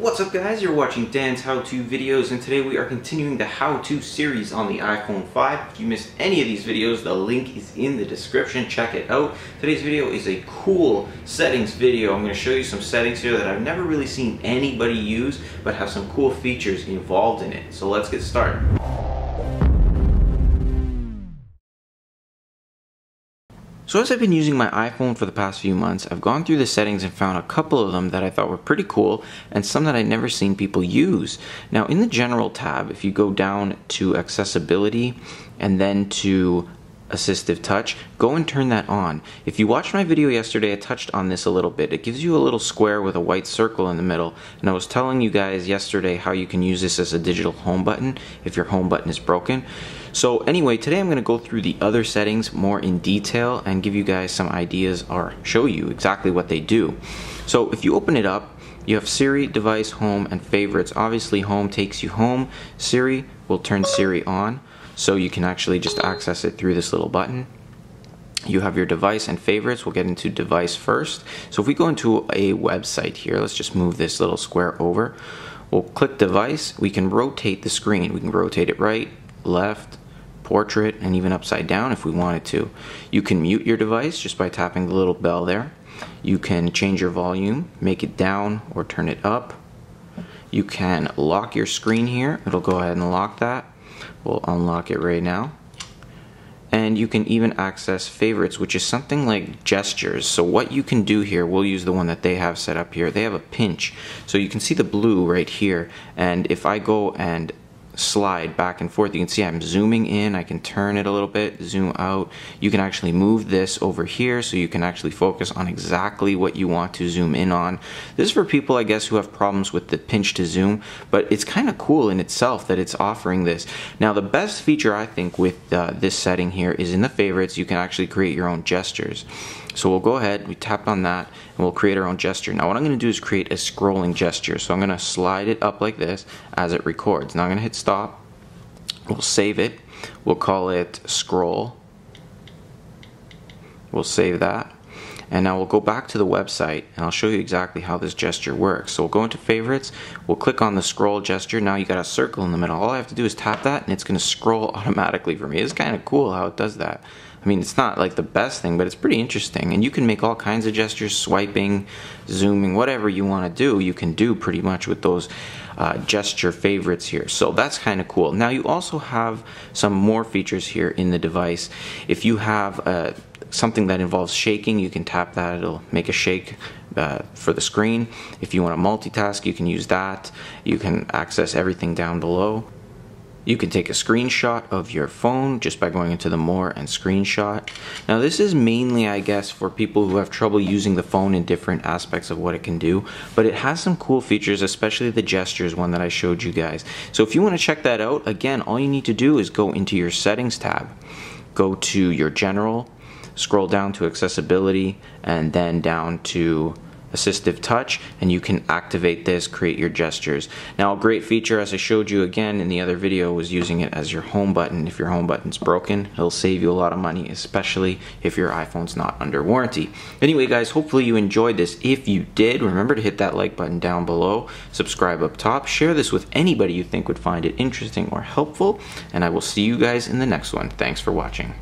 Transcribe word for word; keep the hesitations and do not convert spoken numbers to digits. What's up guys, you're watching Dan's how-to videos, and today we are continuing the how-to series on the iPhone five. If you missed any of these videos, the link is in the description. Check it out. Today's video is a cool settings video. I'm going to show you some settings here that I've never really seen anybody use, but have some cool features involved in it. So let's get started. So as I've been using my iPhone for the past few months, I've gone through the settings and found a couple of them that I thought were pretty cool and some that I'd never seen people use. Now in the general tab, if you go down to accessibility and then to Assistive Touch, go and turn that on. If you watched my video yesterday, I touched on this a little bit. It gives you a little square with a white circle in the middle, and I was telling you guys yesterday how you can use this as a digital home button if your home button is broken. So anyway, today I'm going to go through the other settings more in detail and give you guys some ideas or show you exactly what they do. So if you open it up, you have Siri, Device, Home, and Favorites. Obviously Home takes you home. Siri will turn Siri on, so you can actually just access it through this little button. You have your device and favorites. We'll get into device first. So if we go into a website here, let's just move this little square over. We'll click device. We can rotate the screen. We can rotate it right, left, portrait, and even upside down if we wanted to. You can mute your device just by tapping the little bell there. You can change your volume, make it down or turn it up. You can lock your screen here. It'll go ahead and lock that. We'll unlock it right now. And you can even access favorites, which is something like gestures. So what you can do here, we'll use the one that they have set up here. They have a pinch. So you can see the blue right here. And if I go and slide back and forth, you can see I'm zooming in. I can turn it a little bit, zoom out. You can actually move this over here, so you can actually focus on exactly what you want to zoom in on. This is for people, I guess, who have problems with the pinch to zoom, but it's kind of cool in itself that it's offering this. Now the best feature I think with uh, this setting here is in the favorites. You can actually create your own gestures. So we'll go ahead, we tap on that, and we'll create our own gesture. Now what I'm going to do is create a scrolling gesture. So I'm going to slide it up like this as it records. Now I'm going to hit stop. We'll save it. We'll call it scroll. We'll save that. And now we'll go back to the website, and I'll show you exactly how this gesture works. So we'll go into favorites, we'll click on the scroll gesture. Now you got a circle in the middle. All I have to do is tap that, and it's going to scroll automatically for me. It's kind of cool how it does that. I mean, it's not like the best thing, but it's pretty interesting. And you can make all kinds of gestures, swiping, zooming, whatever you want to do, you can do pretty much with those uh, gesture favorites here. So that's kind of cool. Now you also have some more features here in the device. If you have a something that involves shaking, you can tap that, it'll make a shake uh, for the screen. If you want to multitask, you can use that. You can access everything down below. You can take a screenshot of your phone just by going into the more and screenshot. Now this is mainly, I guess, for people who have trouble using the phone in different aspects of what it can do, but it has some cool features, especially the gestures one that I showed you guys. So if you want to check that out, again, all you need to do is go into your settings tab, go to your general, scroll down to accessibility, and then down to Assistive Touch, and you can activate this, create your gestures. Now a great feature, as I showed you again in the other video, was using it as your home button. If your home button's broken, it'll save you a lot of money, especially if your iPhone's not under warranty. Anyway guys, hopefully you enjoyed this. If you did, remember to hit that like button down below, subscribe up top, share this with anybody you think would find it interesting or helpful, and I will see you guys in the next one. Thanks for watching.